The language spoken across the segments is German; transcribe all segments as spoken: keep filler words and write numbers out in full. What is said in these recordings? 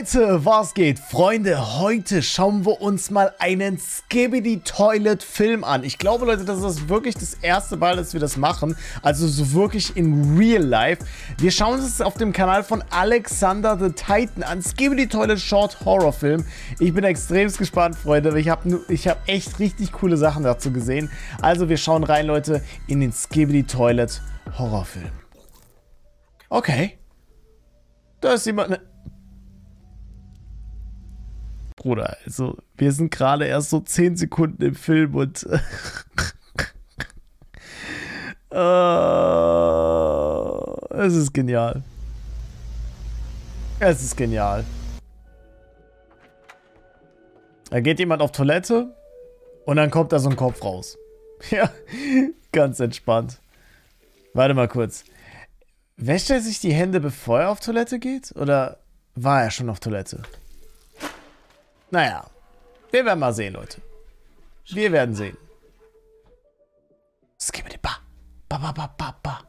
Leute, was geht? Freunde, heute schauen wir uns mal einen Skibidi Toilet Film an. Ich glaube, Leute, das ist wirklich das erste Mal, dass wir das machen. Also so wirklich in real life. Wir schauen uns das auf dem Kanal von Alexander the Titan an. Skibidi Toilet Short Horror Film. Ich bin extrem gespannt, Freunde. Ich habe ich hab echt richtig coole Sachen dazu gesehen. Also wir schauen rein, Leute, in den Skibidi Toilet Horror Film. Okay. Da ist jemand... Ne Bruder, also wir sind gerade erst so zehn Sekunden im Film und... uh, es ist genial. Es ist genial. Da geht jemand auf Toilette und dann kommt da so ein Kopf raus. Ja, ganz entspannt. Warte mal kurz. Wäscht er sich die Hände, bevor er auf Toilette geht? Oder war er schon auf Toilette? Naja, wir werden mal sehen, Leute. Wir werden sehen. Skibidi ba. Ba, ba, ba, ba, ba.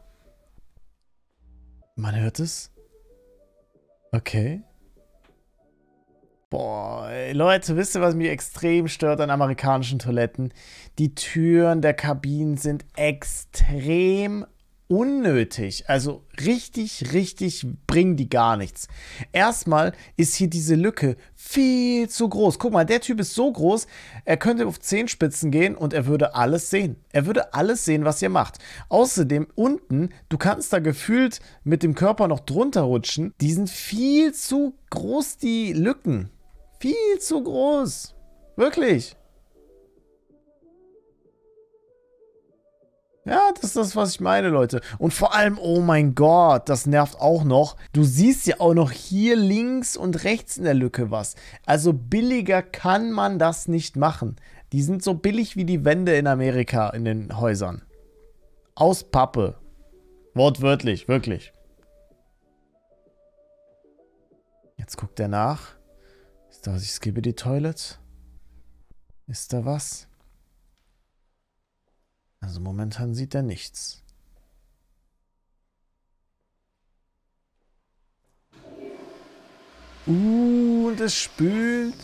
Man hört es. Okay. Boah, ey, Leute, wisst ihr, was mich extrem stört an amerikanischen Toiletten? Die Türen der Kabinen sind extrem unnötig. Also richtig, richtig bringen die gar nichts. Erstmal ist hier diese Lücke viel zu groß. Guck mal, der Typ ist so groß, er könnte auf Zehenspitzen gehen und er würde alles sehen. Er würde alles sehen, was ihr macht. Außerdem unten, du kannst da gefühlt mit dem Körper noch drunter rutschen. Die sind viel zu groß, die Lücken. Viel zu groß. Wirklich. Ja, das ist das, was ich meine, Leute. Und vor allem, oh mein Gott, das nervt auch noch. Du siehst ja auch noch hier links und rechts in der Lücke was. Also billiger kann man das nicht machen. Die sind so billig wie die Wände in Amerika in den Häusern. Aus Pappe. Wortwörtlich, wirklich. Jetzt guckt er nach. Ist da was? Ich skippe die Toilette. Ist da was? Also momentan sieht er nichts. Uh, und es spült.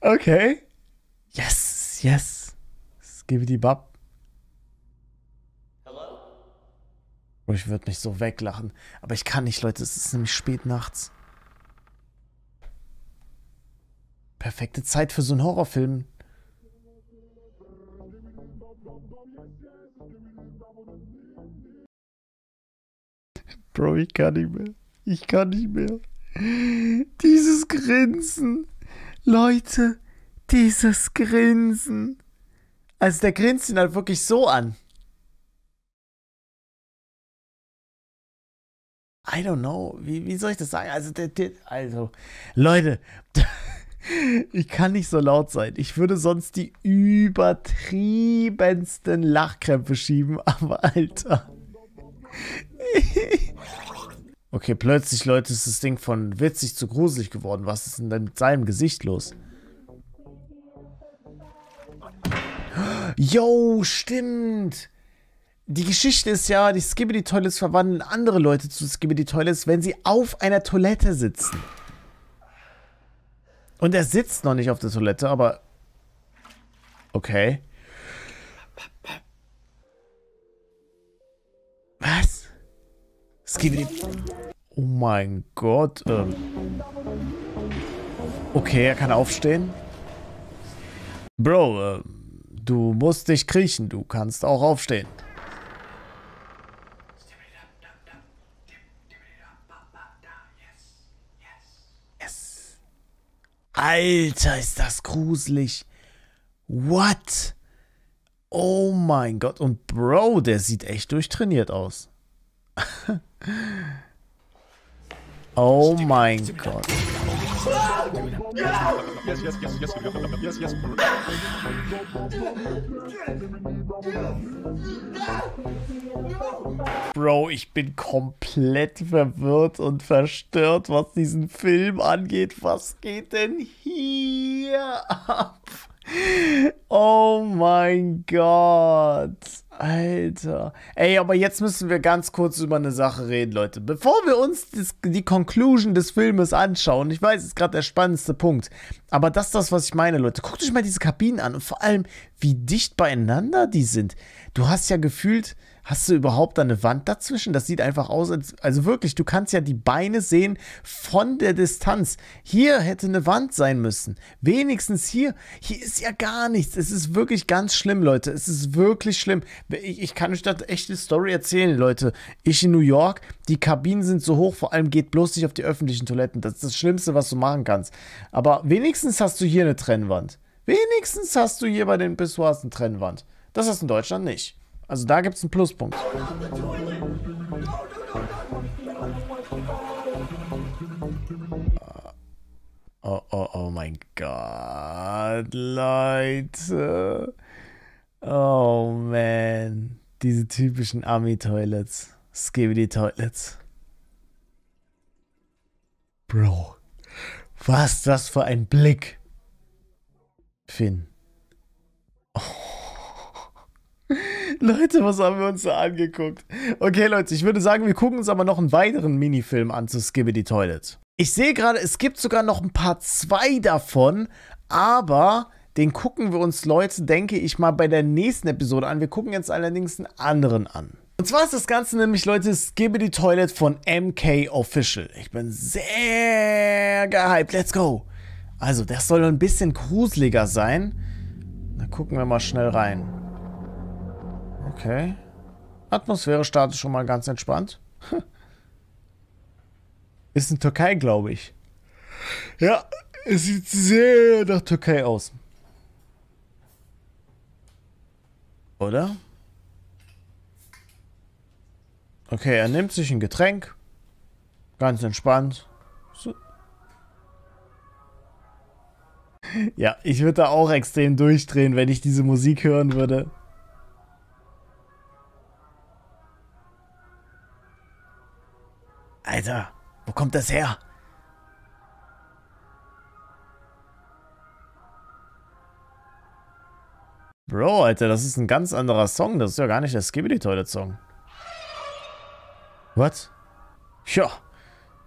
Okay. Yes, yes. Skibidi Bab. Hello? Ich würde mich so weglachen. Aber ich kann nicht, Leute. Es ist nämlich spät nachts. Perfekte Zeit für so einen Horrorfilm. Bro, ich kann nicht mehr. Ich kann nicht mehr. Dieses Grinsen. Leute, dieses Grinsen. Also der grinst ihn halt wirklich so an. I don't know. Wie, wie soll ich das sagen? Also, der, der, also Leute... Ich kann nicht so laut sein. Ich würde sonst die übertriebensten Lachkrämpfe schieben, aber Alter. Okay, plötzlich, Leute, ist das Ding von witzig zu gruselig geworden. Was ist denn mit seinem Gesicht los? Yo, stimmt. Die Geschichte ist ja, die Skibidi Toilets verwandeln andere Leute zu Skibidi Toilets, wenn sie auf einer Toilette sitzen. Und er sitzt noch nicht auf der Toilette, aber... Okay. Was? Skibidi... Oh mein Gott. Ähm. Okay, er kann aufstehen. Bro, äh, du musst nicht kriechen. Du kannst auch aufstehen. Alter, ist das gruselig. What? Oh mein Gott. Und Bro, der sieht echt durchtrainiert aus. Oh mein Gott. Bro, ich bin komplett verwirrt und verstört, was diesen Film angeht. Was geht denn hier ab? Oh mein Gott. Alter. Ey, aber jetzt müssen wir ganz kurz über eine Sache reden, Leute. Bevor wir uns das, die Conclusion des Filmes anschauen, ich weiß, es ist gerade der spannendste Punkt, aber das ist das, was ich meine, Leute. Guckt euch mal diese Kabinen an und vor allem, wie dicht beieinander die sind. Du hast ja gefühlt, hast du überhaupt eine Wand dazwischen? Das sieht einfach aus, als, also wirklich, du kannst ja die Beine sehen von der Distanz. Hier hätte eine Wand sein müssen. Wenigstens hier. Hier ist ja gar nichts. Es ist wirklich ganz schlimm, Leute. Es ist wirklich schlimm. Ich, ich kann euch da echt eine Story erzählen, Leute. Ich in New York, die Kabinen sind so hoch, vor allem geht bloß nicht auf die öffentlichen Toiletten. Das ist das Schlimmste, was du machen kannst. Aber wenigstens hast du hier eine Trennwand. Wenigstens hast du hier bei den Pissoirs eine Trennwand. Das hast du in Deutschland nicht. Also da gibt es einen Pluspunkt. Oh, oh, oh mein Gott, Leute. Oh, man. Diese typischen Army-Toilets. Skibidi Toilets. Bro. Was das für ein Blick. Finn. Oh. Leute, was haben wir uns da angeguckt? Okay, Leute, ich würde sagen, wir gucken uns aber noch einen weiteren Minifilm an zu Skibidi Toilet. Ich sehe gerade, es gibt sogar noch ein paar zwei davon, aber... Den gucken wir uns, Leute, denke ich mal, bei der nächsten Episode an. Wir gucken jetzt allerdings einen anderen an. Und zwar ist das Ganze nämlich, Leute, Skibidi Toilet von M K Official. Ich bin sehr gehypt. Let's go. Also, das soll ein bisschen gruseliger sein. Da gucken wir mal schnell rein. Okay. Atmosphäre startet schon mal ganz entspannt. Ist in Türkei, glaube ich. Ja, es sieht sehr nach Türkei aus. Oder? Okay, er nimmt sich ein Getränk. Ganz entspannt. So. Ja, ich würde da auch extrem durchdrehen, wenn ich diese Musik hören würde. Alter, wo kommt das her? Bro, Alter, das ist ein ganz anderer Song. Das ist ja gar nicht der Skibidi Toilet Song. What? Ja.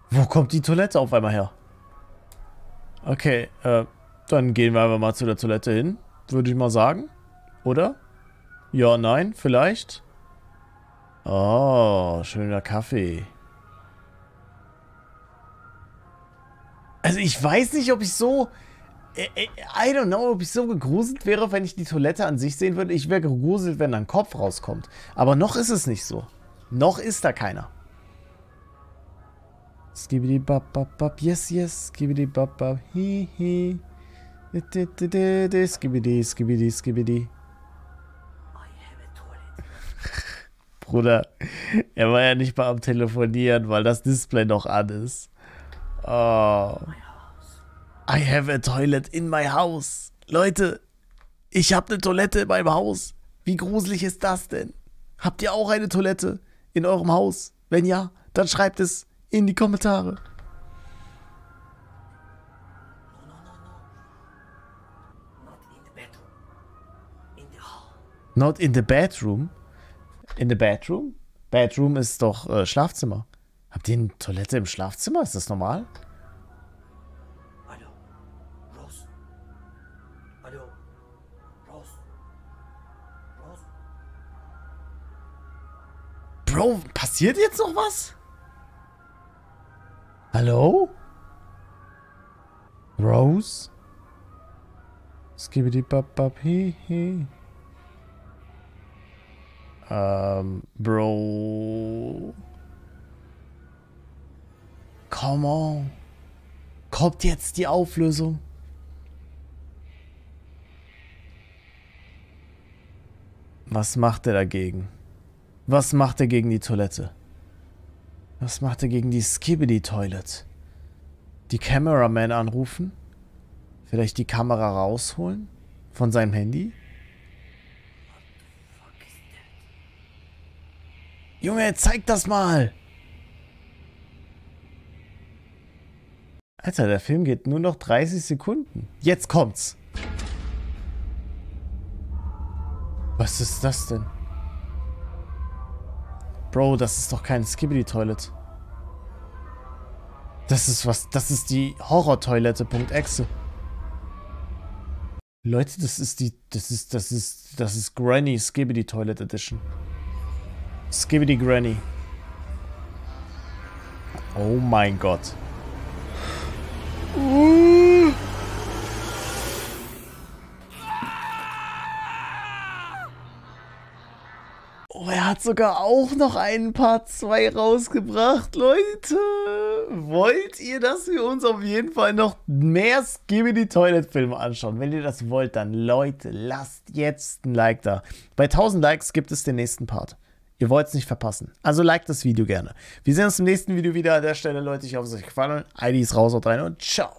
Wo kommt die Toilette auf einmal her? Okay, äh, dann gehen wir einfach mal zu der Toilette hin. Würde ich mal sagen. Oder? Ja, nein, vielleicht. Oh, schöner Kaffee. Also ich weiß nicht, ob ich so... I don't know, ob ich so gegruselt wäre, wenn ich die Toilette an sich sehen würde. Ich wäre gegruselt, wenn da ein Kopf rauskommt. Aber noch ist es nicht so. Noch ist da keiner. Skibidi bap bap bap, yes, yes. Skibidi bap bap, hi hi. Skibidi, skibidi, skibidi. Bruder, er war ja nicht mal am Telefonieren, weil das Display noch an ist. Oh... I have a toilet in my house. Leute, ich habe eine Toilette in meinem Haus. Wie gruselig ist das denn? Habt ihr auch eine Toilette in eurem Haus? Wenn ja, dann schreibt es in die Kommentare. Not in the bedroom. In the bedroom? Bedroom ist doch äh, Schlafzimmer. Habt ihr eine Toilette im Schlafzimmer? Ist das normal? Bro, passiert jetzt noch was? Hallo? Rose? Skibidi bap bap hi hi. Ähm, Bro. Come on. Kommt jetzt die Auflösung? Was macht er dagegen? Was macht er gegen die Toilette? Was macht er gegen die Skibidi Toilet? Die Cameraman anrufen? Vielleicht die Kamera rausholen? Von seinem Handy? Junge, zeig das mal! Alter, der Film geht nur noch dreißig Sekunden. Jetzt kommt's! Was ist das denn? Bro, das ist doch kein Skibidi Toilet. Das ist was, das ist die Horror-Toilette.exe. Leute, das ist die, das ist, das ist, das ist Granny Skibidi Toilet Edition. Skibidi Granny. Oh mein Gott. Uh. Oh, er hat sogar auch noch einen Part zwei rausgebracht, Leute. Wollt ihr, dass wir uns auf jeden Fall noch mehr Skibidi Toilet Filme anschauen? Wenn ihr das wollt, dann Leute, lasst jetzt ein Like da. Bei tausend Likes gibt es den nächsten Part. Ihr wollt es nicht verpassen. Also like das Video gerne. Wir sehen uns im nächsten Video wieder. An der Stelle, Leute, ich hoffe, es hat euch gefallen. I D ist raus, haut rein und ciao.